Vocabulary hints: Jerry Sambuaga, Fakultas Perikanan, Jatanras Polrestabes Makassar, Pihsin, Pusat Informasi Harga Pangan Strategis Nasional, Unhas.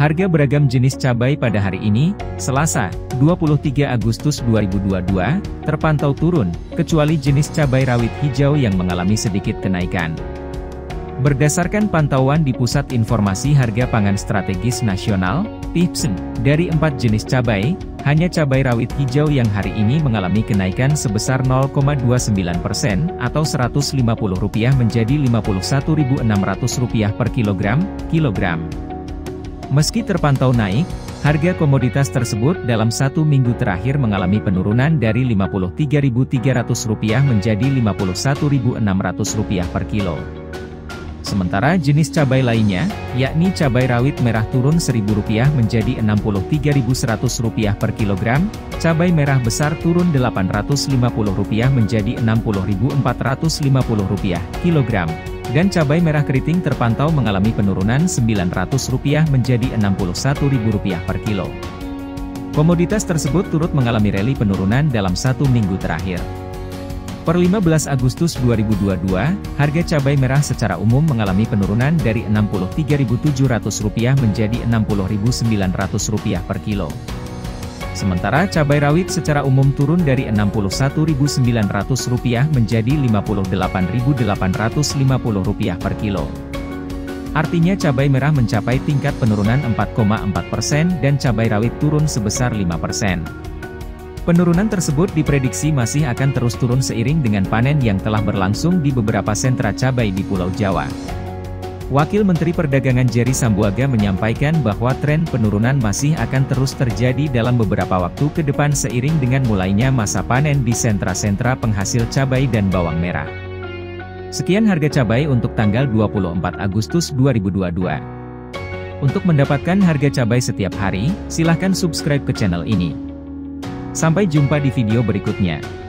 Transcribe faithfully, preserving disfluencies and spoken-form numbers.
Harga beragam jenis cabai pada hari ini, Selasa, dua puluh tiga Agustus dua ribu dua puluh dua, terpantau turun, kecuali jenis cabai rawit hijau yang mengalami sedikit kenaikan. Berdasarkan pantauan di Pusat Informasi Harga Pangan Strategis Nasional, Pihsin, dari empat jenis cabai, hanya cabai rawit hijau yang hari ini mengalami kenaikan sebesar nol koma dua sembilan persen atau seratus lima puluh rupiah menjadi lima puluh satu ribu enam ratus rupiah per kilogram, kilogram. Meski terpantau naik, harga komoditas tersebut dalam satu minggu terakhir mengalami penurunan dari lima puluh tiga ribu tiga ratus rupiah menjadi lima puluh satu ribu enam ratus rupiah per kilo. Sementara jenis cabai lainnya, yakni cabai rawit merah turun seribu rupiah menjadi enam puluh tiga ribu seratus rupiah per kilogram, cabai merah besar turun delapan ratus lima puluh rupiah menjadi enam puluh ribu empat ratus lima puluh rupiah kilogram, dan cabai merah keriting terpantau mengalami penurunan sembilan ratus rupiah menjadi enam puluh satu ribu rupiah per kilo. Komoditas tersebut turut mengalami rally penurunan dalam satu minggu terakhir. Per lima belas Agustus dua ribu dua puluh dua, harga cabai merah secara umum mengalami penurunan dari enam puluh tiga ribu tujuh ratus rupiah menjadi enam puluh ribu sembilan ratus rupiah per kilo. Sementara cabai rawit secara umum turun dari enam puluh satu ribu sembilan ratus rupiah menjadi lima puluh delapan ribu delapan ratus lima puluh rupiah per kilo. Artinya cabai merah mencapai tingkat penurunan empat koma empat persen dan cabai rawit turun sebesar lima persen. Penurunan tersebut diprediksi masih akan terus turun seiring dengan panen yang telah berlangsung di beberapa sentra cabai di Pulau Jawa. Wakil Menteri Perdagangan Jerry Sambuaga menyampaikan bahwa tren penurunan masih akan terus terjadi dalam beberapa waktu ke depan seiring dengan mulainya masa panen di sentra-sentra penghasil cabai dan bawang merah. Sekian harga cabai untuk tanggal dua puluh empat Agustus dua ribu dua puluh dua. Untuk mendapatkan harga cabai setiap hari, silahkan subscribe ke channel ini. Sampai jumpa di video berikutnya.